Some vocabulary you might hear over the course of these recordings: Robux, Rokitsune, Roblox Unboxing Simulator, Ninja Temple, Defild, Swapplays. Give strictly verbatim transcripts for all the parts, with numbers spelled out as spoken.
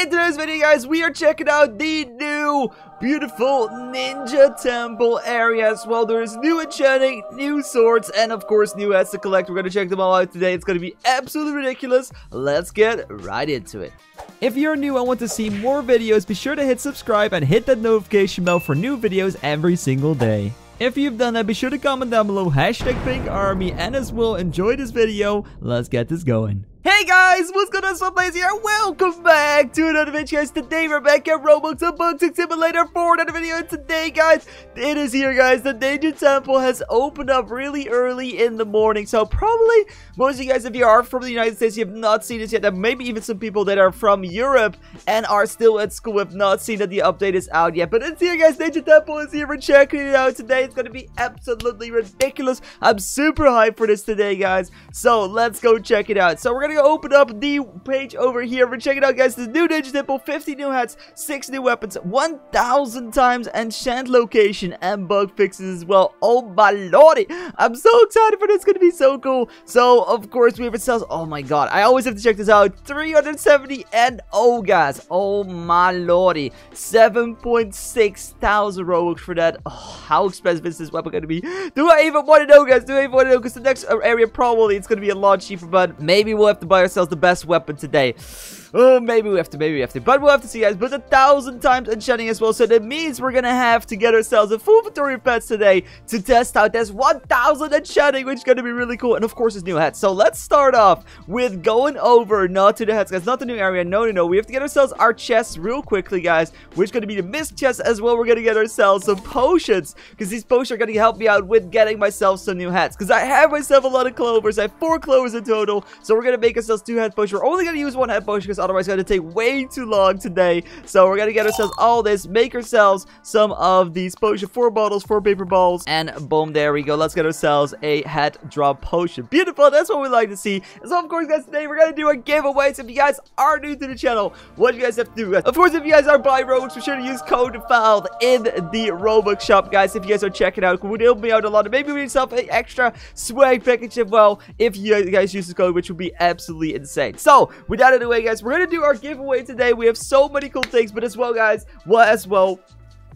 In today's video, guys, we are checking out the new beautiful Ninja Temple area as well. There is new enchanting, new swords, and of course new heads to collect. We're gonna check them all out today. It's gonna be absolutely ridiculous. Let's get right into it. If you're new and want to see more videos, be sure to hit subscribe and hit that notification bell for new videos every single day. If you've done that, be sure to comment down below hashtag Pink Army, and as well, enjoy this video. Let's get this going. Hey guys, what's going on, Swapplays here? Welcome back to another video, guys. Today we're back at Roblox Unboxing Simulator for another video. And today, guys, it is here, guys. The Ninja Temple has opened up really early in the morning. So probably most of you guys, if you are from the United States, you have not seen this yet. And maybe even some people that are from Europe and are still at school have not seen that the update is out yet. But it's here, guys. Ninja Temple is here. We're checking it out today. It's going to be absolutely ridiculous. I'm super hyped for this today, guys. So let's go check it out. So we're going to open up the page over here. We're checking out, guys, this new Ninja Temple, fifty new hats, six new weapons, one thousand times enchant location, and bug fixes as well. Oh my lordy, I'm so excited for this. It's gonna be so cool. So of course we have ourselves, oh my god, I always have to check this out, three hundred seventy and oh guys, oh my lordy, seven point six thousand Robux for that. Oh, how expensive is this weapon gonna be? Do I even want to know, guys? Do I even want to know? Because the next area probably it's gonna be a lot cheaper, but maybe we'll have to buy ourselves the best weapon today. Oh, maybe we have to, maybe we have to, but we'll have to see, guys. But a thousand times enchanting as well, so that means we're gonna have to get ourselves a full inventory of pets today to test out this one thousand enchanting, which is gonna be really cool, and of course his new hat. So let's start off with going over, not to the hats, guys, not the new area, no, no, no, we have to get ourselves our chests real quickly, guys, which is gonna be the mist chest as well. We're gonna get ourselves some potions, because these potions are gonna help me out with getting myself some new hats, because I have myself a lot of clovers. I have four clovers in total, so we're gonna make ourselves two head potions. We're only gonna use one head potion because otherwise it's gonna take way too long today. So we're gonna get ourselves all this, make ourselves some of these potion, four bottles, four paper balls, and boom, there we go. Let's get ourselves a head drop potion. Beautiful, that's what we like to see. And so of course, guys, today we're gonna do a giveaway. So if you guys are new to the channel, what you guys have to do, guys, of course, if you guys are buying Robux, be sure to use code Defild in the Robux shop, guys. If you guys are checking out, it would help me out a lot. Maybe we need yourself an extra swag package as well if you guys use the code, which would be absolutely insane. So with that out of the way, guys, we're gonna do our giveaway today. We have so many cool things, but as well, guys, well as well,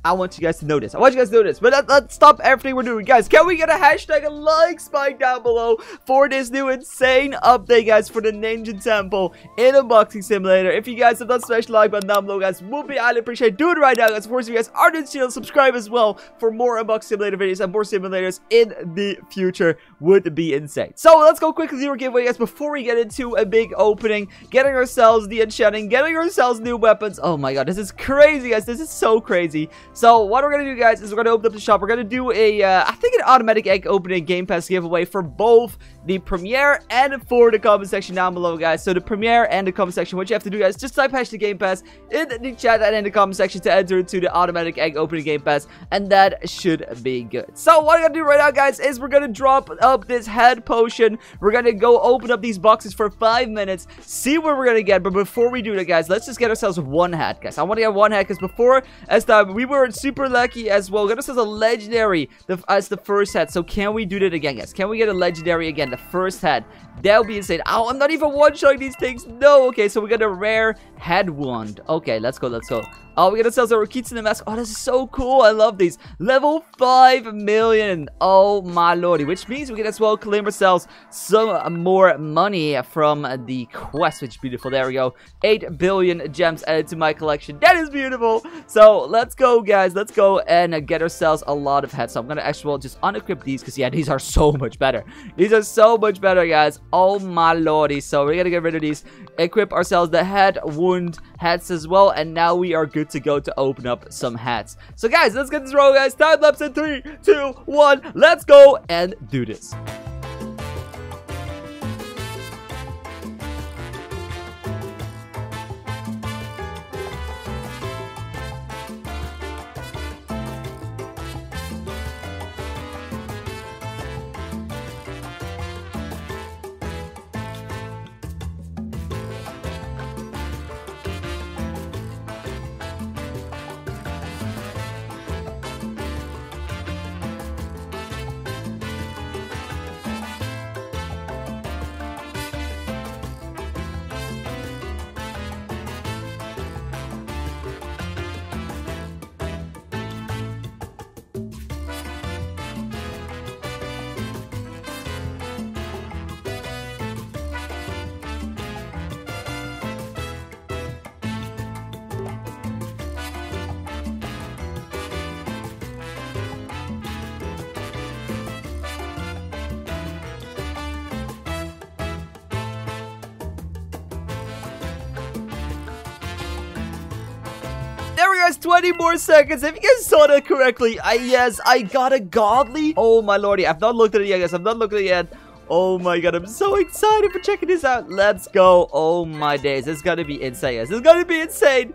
I want you guys to know this. I want you guys to know this. But let, let's stop everything we're doing. Guys, can we get a hashtag and like spike down below for this new insane update, guys, for the Ninja Temple in Unboxing Simulator? If you guys have not smashed the like button down below, guys, would be highly appreciated. Do it right now, guys. Of course, if you guys are new to the channel, subscribe as well for more Unboxing Simulator videos and more simulators in the future. Would be insane. So let's go quickly do our giveaway, guys, before we get into a big opening, getting ourselves the enchanting, getting ourselves new weapons. Oh my god, this is crazy, guys. This is so crazy. So what we're gonna do, guys, is we're gonna open up the shop. We're gonna do a, uh, I think an automatic egg opening Game Pass giveaway for both the premiere and for the comment section down below, guys. So the premiere and the comment section, what you have to do, guys, just type hashtag Game Pass in the chat and in the comment section to enter into the automatic egg opening Game Pass, and that should be good. So what I'm gonna do right now, guys, is we're gonna drop up this head potion. We're gonna go open up these boxes for five minutes, see what we're gonna get. But before we do that, guys, let's just get ourselves one hat, guys. I want to get one hat because before, as time we were super lucky as well. Got ourselves a legendary the, as the first hat. So can we do that again, guys? Can we get a legendary again? The first hat. That would be insane. Oh, I'm not even one-shotting these things. No. Okay, so we got a rare head wand. Okay, let's go. Let's go. Oh, we got ourselves a Rokitsune mask. Oh, this is so cool. I love these. Level five million. Oh, my lordy. Which means we can as well claim ourselves some more money from the quest, which is beautiful. There we go. eight billion gems added to my collection. That is beautiful. So, let's go, guys. Let's go and get ourselves a lot of hats. So, I'm going to actually just unequip these because, yeah, these are so much better. These are so much better, guys. Oh, my lordy. So, we're going to get rid of these. Equip ourselves the head wound hats as well. And now we are good to go to open up some hats. So guys, let's get this roll, guys. Time lapse in three, two, one. Let's go and do this. guys, twenty more seconds. If you guys saw that correctly, I yes, I got a godly. Oh my lordy, I've not looked at it yet, guys. I've not looked at it yet. Oh my god, I'm so excited for checking this out. Let's go. Oh my days, it's gonna be insane, guys. It's gonna be insane.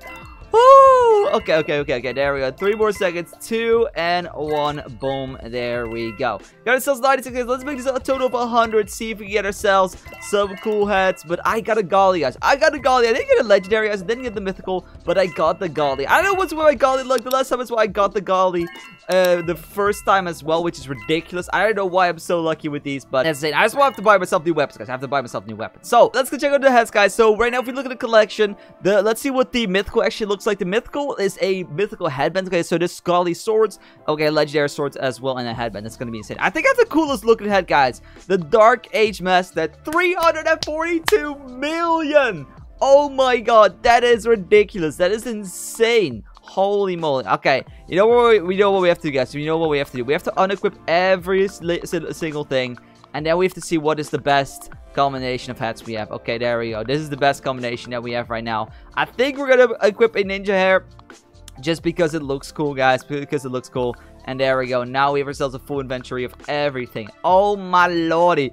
Woo! Okay, okay, okay, okay. There we go. Three more seconds. Two and one. Boom. There we go. Got ourselves ninety-six guys. Let's make this a total of one hundred. See if we can get ourselves some cool hats. But I got a golly, guys. I got a golly. I didn't get a legendary, guys. I didn't get the mythical, but I got the golly. I don't know what's where my golly looked. The last time is where I got the golly. Uh, the first time as well, which is ridiculous. I don't know why I'm so lucky with these, but as I said, I just want to buy myself new weapons, guys. I have to buy myself new weapons. So let's go check out the hats, guys. So right now, if we look at the collection, the let's see what the mythical actually looks like. The mythical is a mythical headband. Okay, so this golly swords, okay, legendary swords as well, and a headband. That's gonna be insane. I think that's the coolest looking head, guys. The Dark Age mask, that three hundred forty-two million. Oh my god, that is ridiculous. That is insane. Holy moly. Okay, you know what we, we know what we have to do, guys. We know what we have to do. We have to unequip every single thing, and then we have to see what is the best combination of hats we have. Okay, there we go. This is the best combination that we have right now. I think we're gonna equip a ninja hair just because it looks cool, guys, because it looks cool. And there we go. Now we have ourselves a full inventory of everything. Oh my lordy.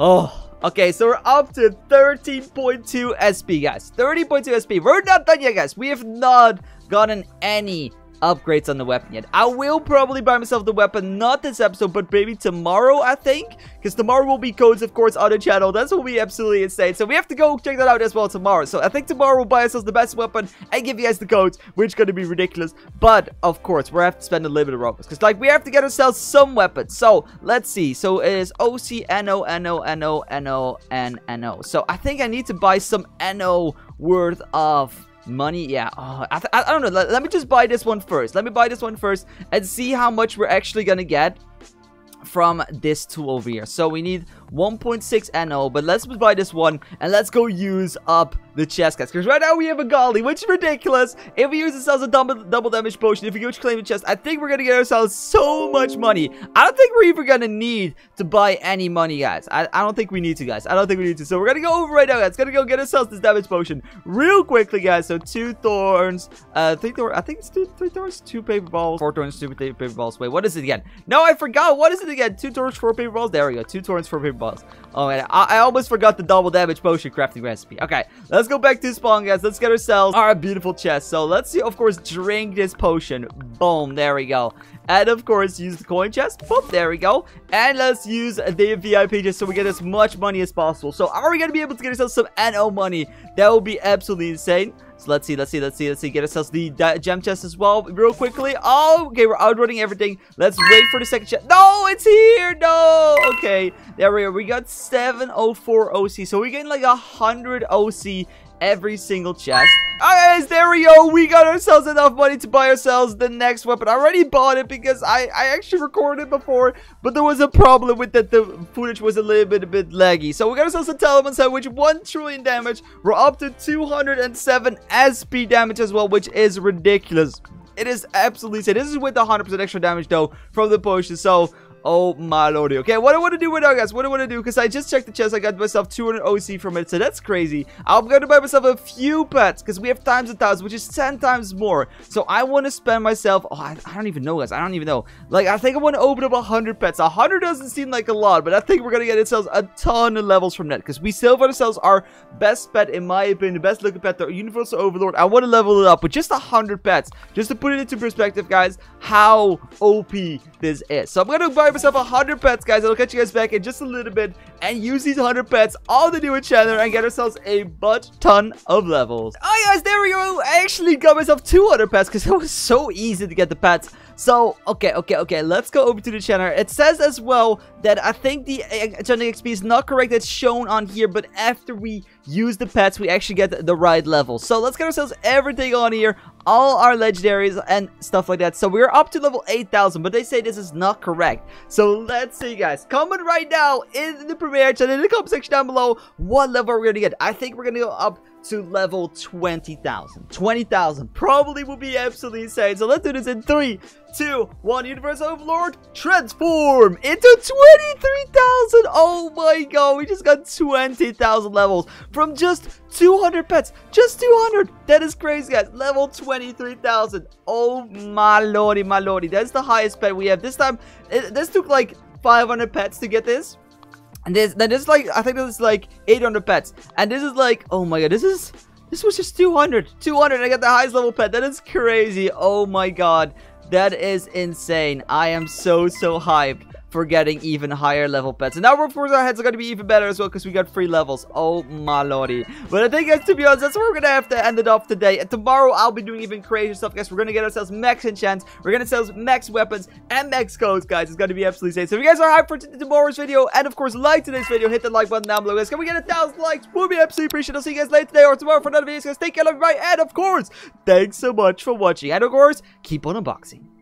Oh, okay, so we're up to thirteen point two S P, guys. thirty point two S P. We're not done yet, guys. We have not gotten any upgrades on the weapon yet. I will probably buy myself the weapon, not this episode, but maybe tomorrow, I think. Because tomorrow will be codes, of course, on the channel. That's what we absolutely insane. So we have to go check that out as well tomorrow. So I think tomorrow we'll buy ourselves the best weapon and give you guys the codes, which is going to be ridiculous. But, of course, we're going to have to spend a little bit of Robux. Because, like, we have to get ourselves some weapons. So, let's see. So it is O C N O N O N O N O N O. So I think I need to buy some N O worth of money. Yeah, oh, I, I don't know. Let, let me just buy this one first. Let me buy this one first and see how much we're actually gonna get from this tool over here. So we need one point six N O, but let's buy this one and let's go use up the chest, guys, because right now we have a golly, which is ridiculous. If we use ourselves a double, double damage potion, if we go to claim the chest, I think we're gonna get ourselves so much money. I don't think we're even gonna need to buy any money, guys. I, I don't think we need to, guys. I don't think we need to. So we're gonna go over right now, guys. Gonna go get ourselves this damage potion real quickly, guys. So two thorns, uh, three thorns. I think it's two, three thorns, two paper balls, four thorns, two paper balls. Wait, what is it again? No, I forgot. What is it again? Two thorns, four paper balls. There we go. Two thorns, four paper balls. Oh man, I, I almost forgot the double damage potion crafting recipe. Okay, let's. Let's go back to spawn, guys. Let's get ourselves our beautiful chest. So let's see, of course, drink this potion. Boom, there we go. And of course, use the coin chest. Boom, there we go. And let's use the V I P just so we get as much money as possible. So are we gonna be able to get ourselves some N O money? That would be absolutely insane. So let's see, let's see, let's see, let's see. Get ourselves the gem chest as well, real quickly. Oh, okay, we're outrunning everything. Let's wait for the second chest. No, it's here. No. Okay, there we are. We got seven oh four O C. So we gain like a hundred O C every single chest. Alright, guys, there we go. We got ourselves enough money to buy ourselves the next weapon. I already bought it because I, I actually recorded it before, but there was a problem with that. The footage was a little bit, a bit laggy. So we got ourselves a Talisman set, which one trillion damage. We're up to two hundred seven S P damage as well, which is ridiculous. It is absolutely insane. This is with one hundred percent extra damage, though, from the potion. So, oh my lordy. Okay, what I want to do right now, guys, what I want to do, because I just checked the chest, I got myself two hundred O C from it, so that's crazy. I'm going to buy myself a few pets, because we have times a thousand, which is ten times more. So I want to spend myself, oh, I, I don't even know, guys, I don't even know. Like, I think I want to open up one hundred pets. one hundred doesn't seem like a lot, but I think we're going to get ourselves a ton of levels from that, because we still got ourselves our best pet, in my opinion, the best looking pet, the Universal Overlord. I want to level it up with just one hundred pets, just to put it into perspective, guys, how O P this is. So I'm going to buy myself one hundred pets, guys. I'll catch you guys back in just a little bit and use these one hundred pets on the new channel and get ourselves a butt ton of levels. Oh guys, there we go. I actually got myself two hundred pets because it was so easy to get the pets. So okay, okay, okay, let's go over to the channel. It says as well that I think the enchanting X P is not correct. It's shown on here, but after we use the pets, we actually get the right level. So let's get ourselves everything on here, all our legendaries and stuff like that. So we're up to level eight thousand, but they say this is not correct. So let's see, guys. Comment right now in the premiere channel in the comment section down below what level we're gonna get. I think we're gonna go up to level twenty thousand. twenty thousand probably would be absolutely insane. So let's do this in three, two, one. Universe Overlord, transform into twenty-three thousand. Oh my god, we just got twenty thousand levels from just two hundred pets. Just two hundred. That is crazy, guys. Level twenty-three thousand. Oh my lordy, my lordy. That's the highest pet we have. This time, it, this took like five hundred pets to get this. And this, then this is like, I think this is like eight hundred pets. And this is like, oh my god, this is, this was just two hundred. two hundred, and I got the highest level pet. That is crazy. Oh my god. That is insane. I am so, so hyped for getting even higher level pets. And now Roblox heads are going to be even better as well, because we got free levels. Oh my lordy. But I think, guys, to be honest, that's where we're going to have to end it off today. And tomorrow, I'll be doing even crazier stuff, guys. We're going to get ourselves max enchants. We're going to sell max weapons and max codes, guys. It's going to be absolutely insane. So if you guys are hyped for tomorrow's video, and of course, like today's video, hit the like button down below, guys. Can we get a thousand likes? We'll be absolutely appreciated. I'll see you guys later today or tomorrow for another video, guys. Take care, everybody. And of course, thanks so much for watching. And of course, keep on unboxing.